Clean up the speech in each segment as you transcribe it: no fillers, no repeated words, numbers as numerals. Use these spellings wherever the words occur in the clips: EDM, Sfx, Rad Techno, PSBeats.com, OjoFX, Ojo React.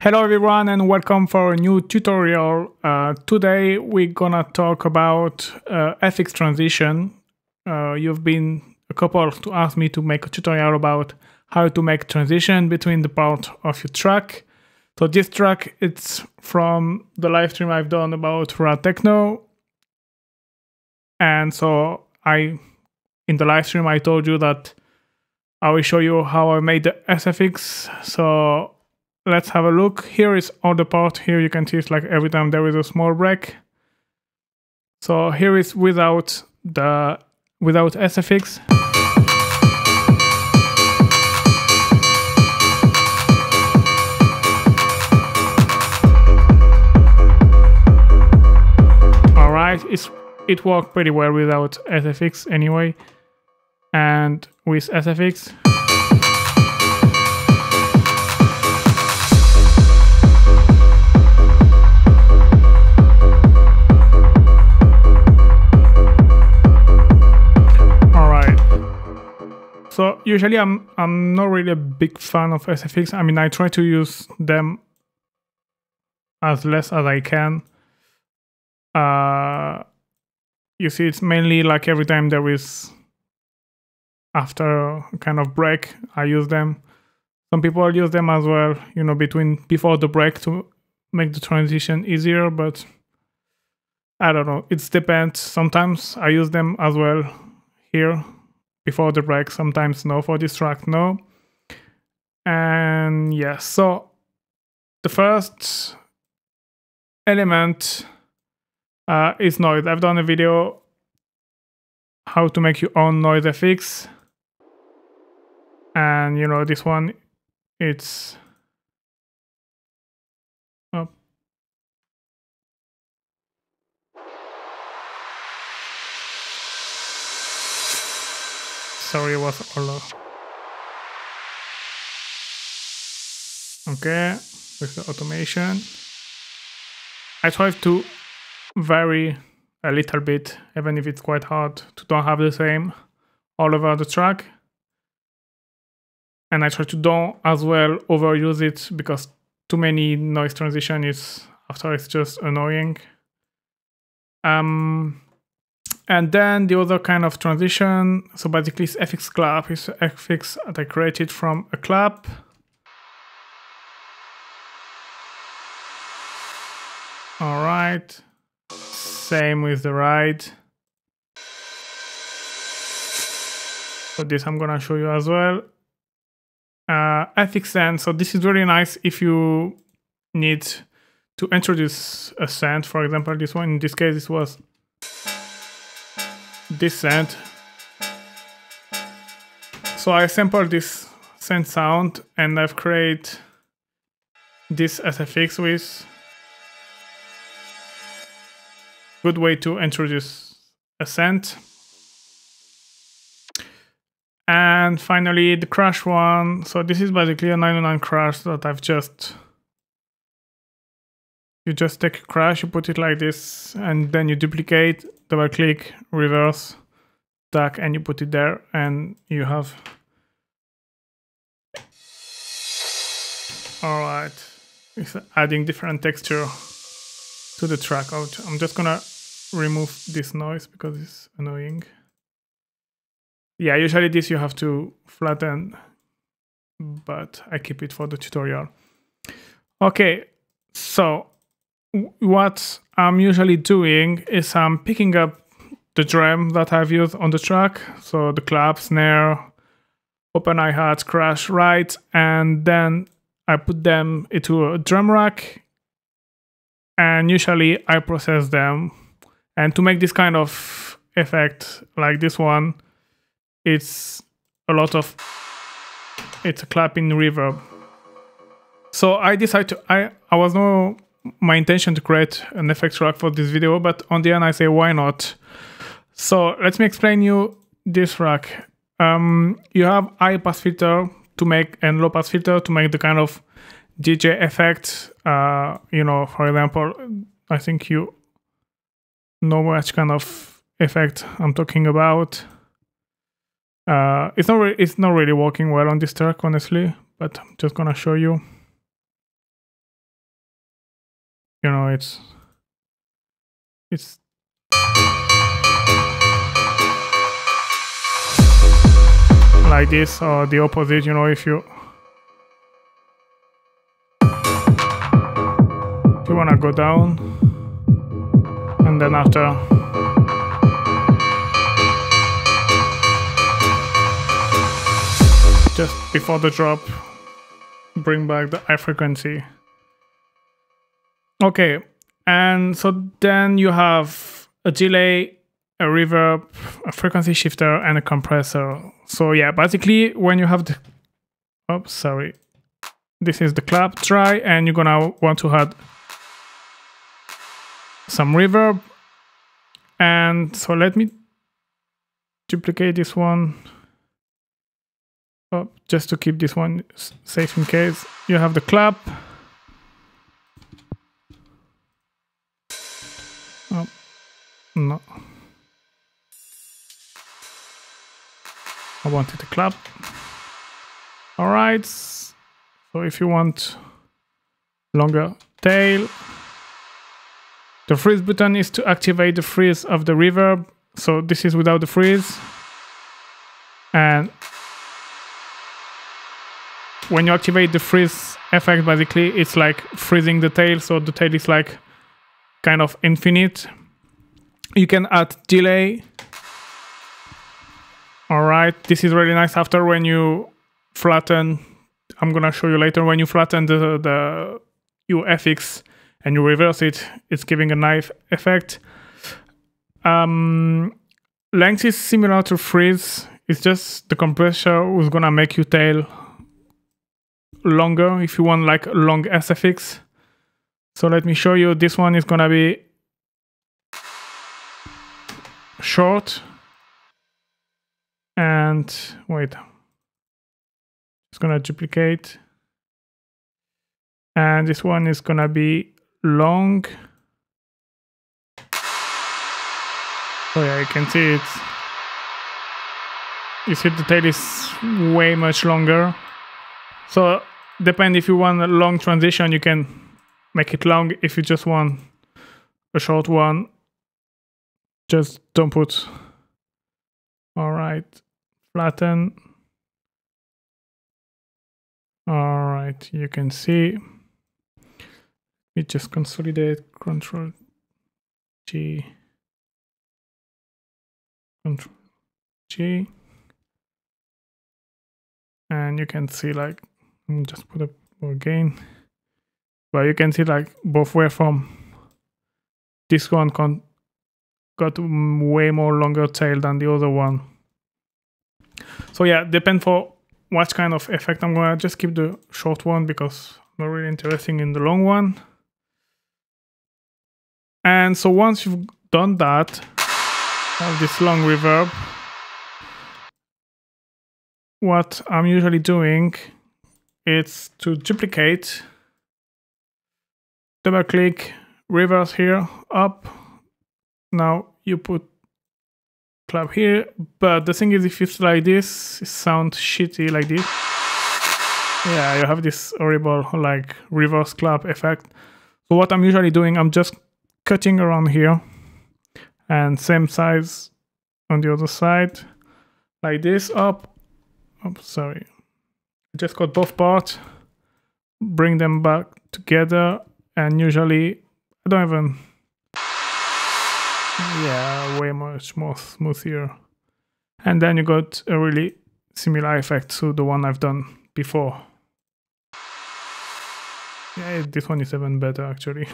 Hello everyone and welcome for a new tutorial. Today we're gonna talk about FX transition. You've been a couple to ask me to make a tutorial about how to make transition between the part of your track. So this track, it's from the live stream I've done about Rad Techno. And so in the live stream I told you that I will show you how I made the Sfx. So let's have a look. Here is all the part. Here you can see it's like every time there is a small break. So here is without Sfx. It worked pretty well without Sfx anyway, and with Sfx. All right. So usually I'm not really a big fan of Sfx. I mean, I try to use them as less as I can. You see, it's mainly like every time there is after a kind of break, I use them. Some people use them as well, you know, before the break to make the transition easier, but I don't know. It depends. Sometimes I use them as well here before the break. Sometimes no, for this track, no. And yeah, so the first element is noise. I've done a video how to make your own noise FX, and you know this one, it's oh. Sorry, it was all low. Okay, with the automation, I tried to vary a little bit, even if it's quite hard to don't have the same all over the track. And I try to don't as well overuse it, because too many noise transition is after it's just annoying. And then the other kind of transition, so basically it's FX clap, it's FX that I created from a clap. All right. Same with the right. So this I'm gonna show you as well. FX send. So this is really nice if you need to introduce a send. For example, this one. In this case, this was this send. So I sampled this send sound and I've created this Sfx with. Good way to introduce a send. And finally the crash one. So this is basically a 909 crash that I've just, you just take a crash, you put it like this, and then you duplicate, double click, reverse, tack, and you put it there, and you have. All right, it's adding different texture to the track. I'm just gonna remove this noise because it's annoying. Yeah, usually this you have to flatten, but I keep it for the tutorial. Okay, so what I'm usually doing is I'm picking up the drum that I've used on the track. So the clap, snare, open hi-hat, crash, right, and then I put them into a drum rack. And usually I process them. And to make this kind of effect like this one, it's a clapping reverb. So I decided to, my intention to create an effect track for this video, but on the end I say, why not? So let me explain you this track. You have high pass filter to make and low pass filter to make the kind of DJ effect, you know, for example, I think you know what kind of effect I'm talking about. It's not really working well on this track, honestly, but I'm just gonna show you. You know, it's like this, or the opposite, you know, if you wanna go down, and then after. Just before the drop, bring back the high frequency. Okay, and so then you have a delay, a reverb, a frequency shifter, and a compressor. So yeah, basically when you have the, oops, sorry, this is the clap try, and you're gonna want to add some reverb. And so let me duplicate this one, oh, just to keep this one safe in case. You have the clap. Oh, no. I wanted to clap. All right. So if you want longer tail, the freeze button is to activate the freeze of the reverb. So this is without the freeze. And when you activate the freeze effect, basically it's like freezing the tail. So the tail is like kind of infinite. You can add delay. All right, this is really nice after when you flatten, I'm gonna show you later, when you flatten the UFX and you reverse it, it's giving a knife effect. Length is similar to freeze, it's just the compressor was gonna make your tail longer if you want like a long Sfx. So let me show you, this one is gonna be short. And wait, it's gonna duplicate. And this one is gonna be long. Oh yeah, you can see it. You see the tail is way much longer. So depend if you want a long transition, you can make it long. If you just want a short one, just don't put, all right. Flatten. All right, you can see. We just consolidate. Control G. Control G. And you can see like, just put up more gain. But you can see like both waveform. This one got way more longer tail than the other one. So yeah, depend for what kind of effect. I'm gonna just keep the short one because I'm not really interested in the long one. And so once you've done that, have this long reverb, what I'm usually doing is to duplicate, double click, reverse here, up. Now you put clap here, but the thing is, if it's like this, it sounds shitty like this. Yeah, you have this horrible like reverse clap effect. So what I'm usually doing, I'm just cutting around here, and same size on the other side, like this. Up, oh, sorry, just got both parts, bring them back together, and usually I don't even. Yeah, way much more smoother. And then you got a really similar effect to the one I've done before. Yeah, this one is even better actually.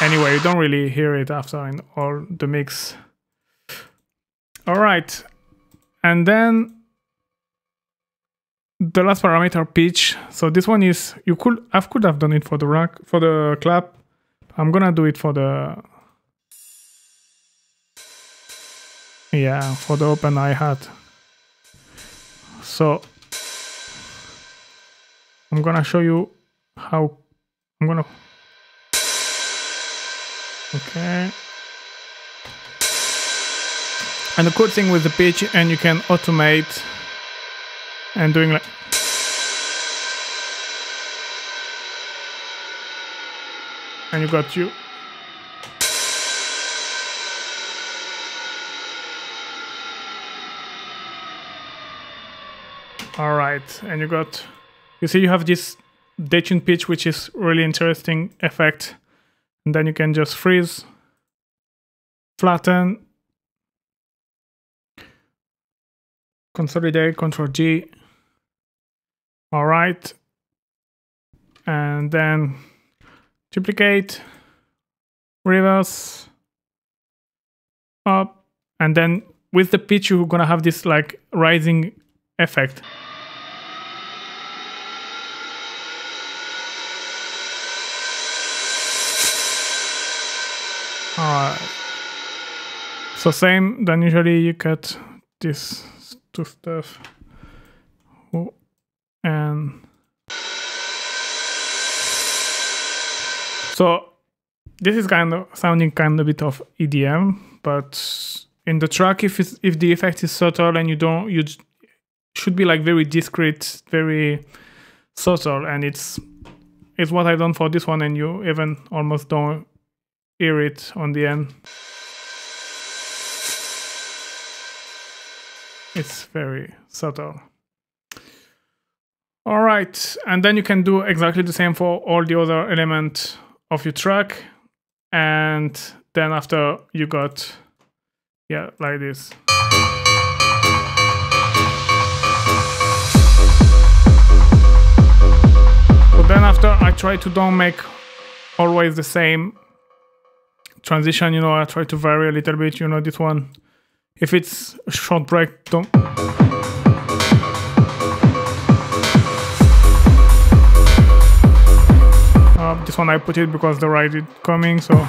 Anyway, you don't really hear it after in all the mix. All right. And then the last parameter, pitch. So this one is, you could have done it for the rack, for the clap. I'm gonna do it for the, yeah, for the open hi-hat. So I'm gonna show you how I'm gonna, Okay. And the cool thing with the pitch, and you can automate and doing like. And you got you. All right, and you got, you see you have this detune pitch, which is really interesting effect. And then you can just freeze, flatten, consolidate, Ctrl G. All right. And then duplicate, reverse, up. And then with the pitch, you're gonna have this like rising effect. Alright. So same, then usually you cut this two stuff. Oh, and so this is kind of sounding kind of bit of EDM, but in the track, if the effect is subtle and you should be like very discreet, very subtle, and it's what I've done for this one, and you even almost don't hear it on the end. It's very subtle. All right, and then you can do exactly the same for all the other elements of your track, and then after you got, yeah, like this. So then after, I try to don't make always the same transition, you know, I try to vary a little bit, you know, this one. If it's a short break, don't. This one I put it because the ride is coming, so.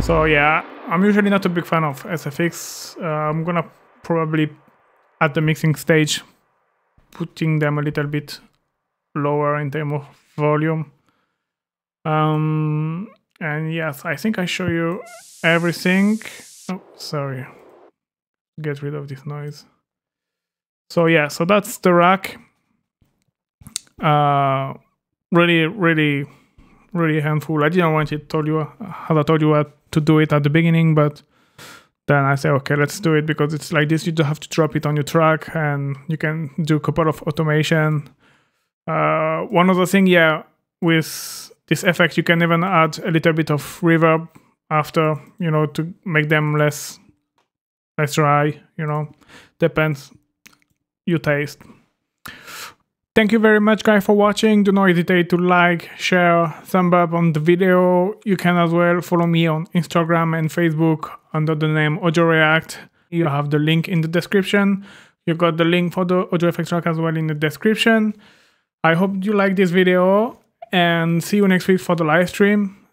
So yeah, I'm usually not a big fan of Sfx. I'm gonna probably at the mixing stage putting them a little bit lower in terms of volume. And yes, I think I show you everything. Oh, sorry. Get rid of this noise. So yeah, so that's the rack. Really handful. I didn't want it. I told you to do it at the beginning, but then I say, okay, let's do it because it's like this. You don't have to drop it on your track, and you can do a couple of automation. One other thing, yeah, with this effect, you can even add a little bit of reverb after, you know, to make them less dry. You know, depends your taste. Thank you very much, guys, for watching. Do not hesitate to like, share, thumb up on the video. You can as well follow me on Instagram and Facebook under the name Ojo React. You have the link in the description. You got the link for the OjoFX track as well in the description. I hope you like this video, and see you next week for the live stream.